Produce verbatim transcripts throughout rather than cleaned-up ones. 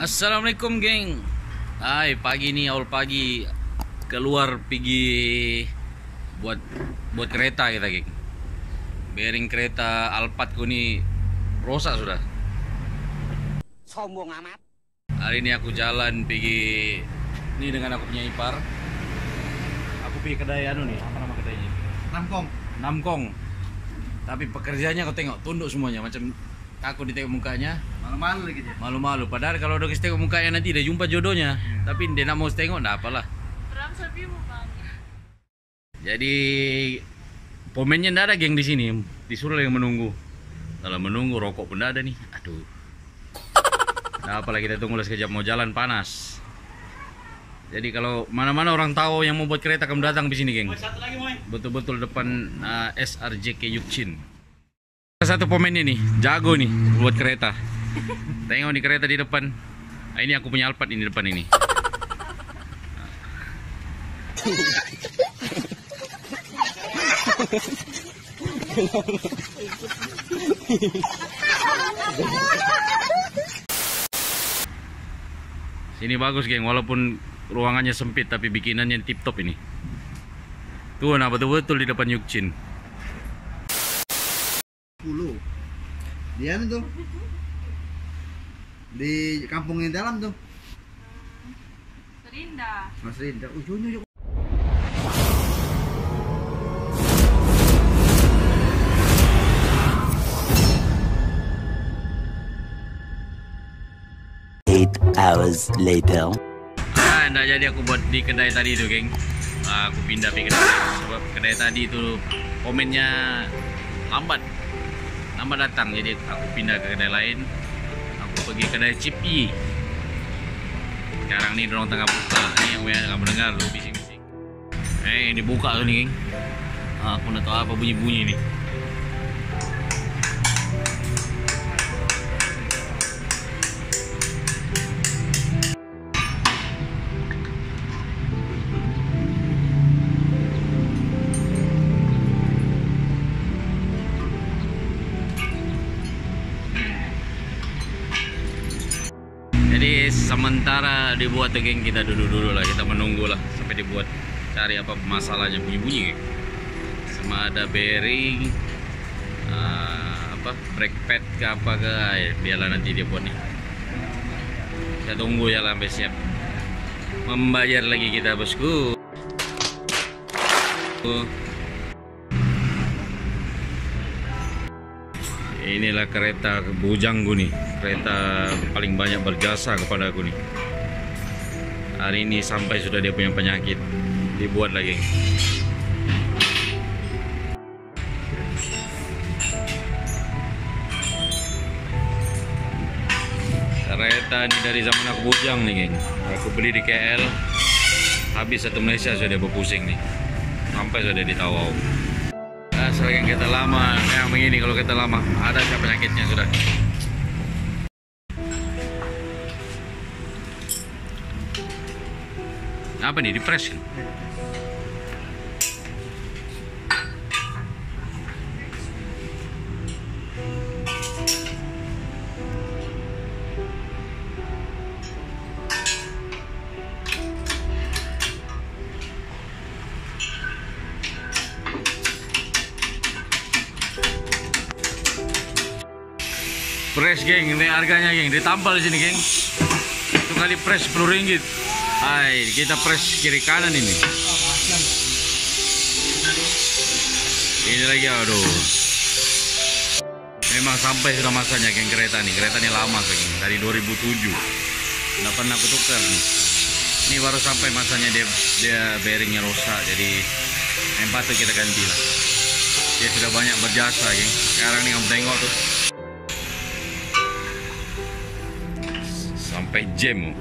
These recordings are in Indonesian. Assalamualaikum geng. Hai, pagi nih, awal pagi keluar pergi buat buat kereta kita geng. Bearing kereta Alphardku nih rusak sudah. Sombong amat. Hari ini aku jalan pergi ini dengan aku punya ipar. Aku pergi kedai anu nih, apa nama kedainya? Namkong. Namkong. Tapi pekerjaannya kau tengok tunduk semuanya, macam aku ditengok mukanya. Malu-malu lagi dia. Malu-malu. Padahal kalau udah kita tengok mukanya nanti dia jumpa jodohnya. Hmm. Tapi dia nak mau tengok, enggak apalah. Ram sapi mau panggil. Jadi pomennya enggak ada geng di sini. Disuruh yang menunggu. Kalau menunggu rokok pun enggak ada nih. Aduh. Nah, apalah kita tunggu sekejap, mau jalan panas. Jadi kalau mana-mana orang tahu yang mau buat kereta kamu datang di sini, geng. Betul-betul depan uh, S R J K Yuk Chin. Satu pemainnya nih, jago nih buat kereta. Tengok di kereta di depan. Nah, ini aku punya Alphard ini depan ini. Sini bagus geng, walaupun ruangannya sempit tapi bikinannya tip top ini. Tuh, nah betul-betul di depan Yuk Chin. Puluh. Dia tuh di kampung yang dalam tuh. Mas Rinda. Mas Rinda. Ujungnya. Eight hours later. Nah, enggak jadi aku buat di kedai tadi tuh, geng. Nah, aku pindah ke kedai sebab kedai tadi tuh komennya lambat. Nama datang, jadi aku pindah ke kedai lain. Aku pergi kedai Chip Yi. Sekarang nih dorong tengah buka. Ini yang kamu dengar tuh bising-bising. Eh, ini buka tuh nih, geng. Nah, aku nggak tahu apa bunyi-bunyi nih. Jadi sementara dibuat tuh geng, kita duduk-duduk lah, kita menunggu lah sampai dibuat, cari apa masalahnya, bunyi-bunyi geng. Sama ada bearing, uh, apa brake pad ke apa ke, ya, biarlah nanti dia buat nih. Kita tunggu ya sampai siap. Membayar lagi kita bosku. Inilah kereta Bujang Guni, kereta paling banyak berjasa kepada aku nih. Hari ini sampai sudah dia punya penyakit, dibuat lagi. Kereta ini dari zaman aku bujang nih geng. Aku beli di K L, habis satu Malaysia sudah berpusing nih. Sampai sudah di Tawau. Selain kereta lama, yang begini kalau kereta lama ada penyakitnya sudah. Apa nih, di press? Press geng, ini harganya geng, ditampal di sini geng. Satu kali press sepuluh ringgit. Hai, kita press kiri kanan ini. Ini lagi, aduh. Memang sampai sudah masanya geng kereta nih. Kereta ini lama geng, dari dua ribu tujuh. Nggak pernah aku tukar nih. Ini baru sampai masanya dia dia bearingnya rusak, jadi yang patut kita ganti lah. Dia sudah banyak berjasa geng. Sekarang nih kamu tengok tuh. Sampai jam.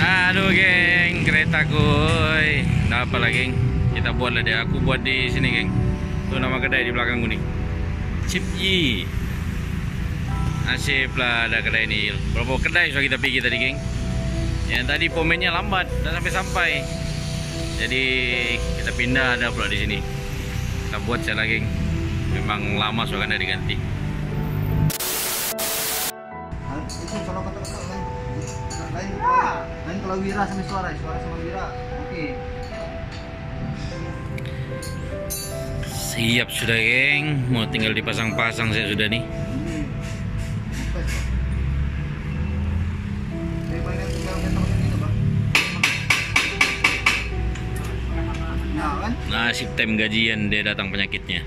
Aduh geng, keretaku. kedai. Nah, apalah geng, kita buat lah deh. Aku buat di sini geng. Tuh nama kedai di belakang Guni, Chip Yi. Asip lah ada kedai ini. Berapa kedai sudah kita pergi tadi geng. Yang tadi komennya lambat dan sampai-sampai. Jadi kita pindah ada pula di sini. Kita buat salah geng. Memang lama sudah ada diganti. Lain kalau Wira sama suara, suara sama Wira. Oke. Siap sudah geng, mau tinggal dipasang-pasang saya sudah nih. Nah, sip time gajian dia datang penyakitnya.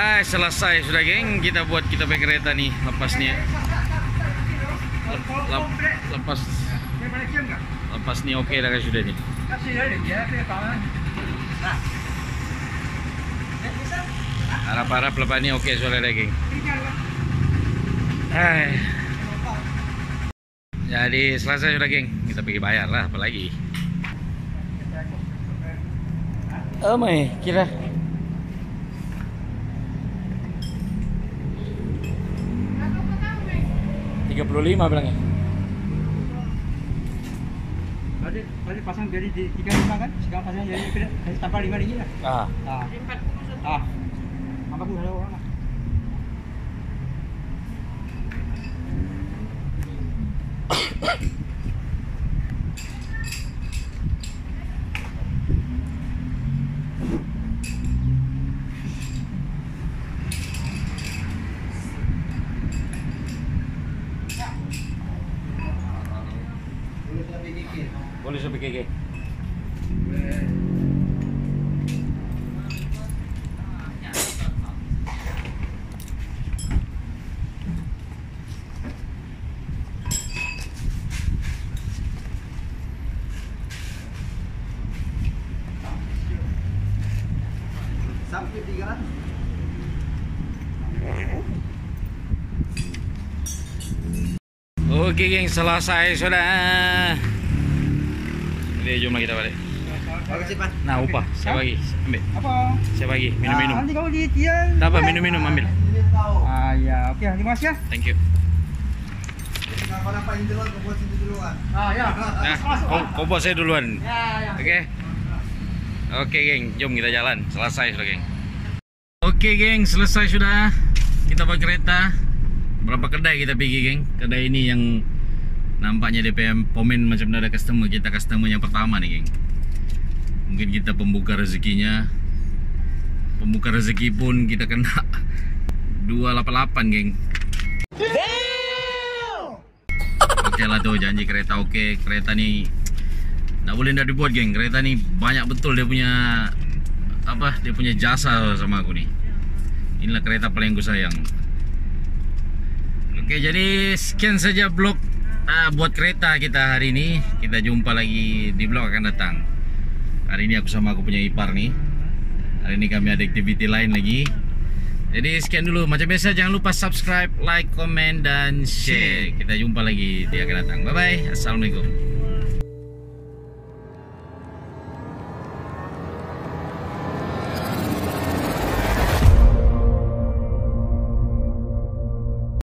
Nah, selesai sudah geng, kita buat kita pakai kereta nih lepasnya. Lep, lepas lepas nih oke okay, dah guys sudah nih. Harap-harap lepas nih oke okay, soalnya dah geng. Hai. Jadi selesai sudah geng, kita pergi bayar lah apalagi. Oh my, kira tiga puluh lima bilangnya. Tadi tadi pasang jadi di tiga puluh lima kan? Sekarang pasang jadi tanpa lima ringgit lah. Ah. Ah. Ah. Apa pun ada orang. Boleh sepi keke. Sampai tiga ratus. Oke, geng, selesai sudah. Jadi jumlah kita balik. Nah, upah saya bagi. Ambil. Apa? Saya bagi minum-minum. Nanti kau di tiang. Dapat minum-minum ambil. Ah ya, oke, terima kasih ya. Thank you. Kenapa-napa duluan, kau buat sini duluan. Ah ya. Nah, kau kau buat saya duluan. Ya ya. Oke. Oke geng, jom kita jalan. Selesai sudah geng. Oke geng, selesai sudah. Kita pakai kereta. Berapa kedai kita pergi geng? Kedai ini yang nampaknya D P M pomen macam ada customer. Kita customer yang pertama nih geng. Mungkin kita pembuka rezekinya. Pembuka rezeki pun kita kena dua delapan delapan geng. Oke lah tuh, janji kereta oke. Kereta nih nggak boleh nggak dibuat geng, kereta nih banyak betul dia punya apa dia punya jasa sama aku nih. Inilah kereta paling gue sayang. Oke, jadi sekian saja vlog uh, buat kereta kita hari ini. Kita jumpa lagi di vlog akan datang. Hari ini aku sama aku punya ipar nih. Hari ini kami ada activity lain lagi. Jadi sekian dulu, macam biasa jangan lupa subscribe, like, komen, dan share. Kita jumpa lagi di akan datang. Bye bye, assalamualaikum.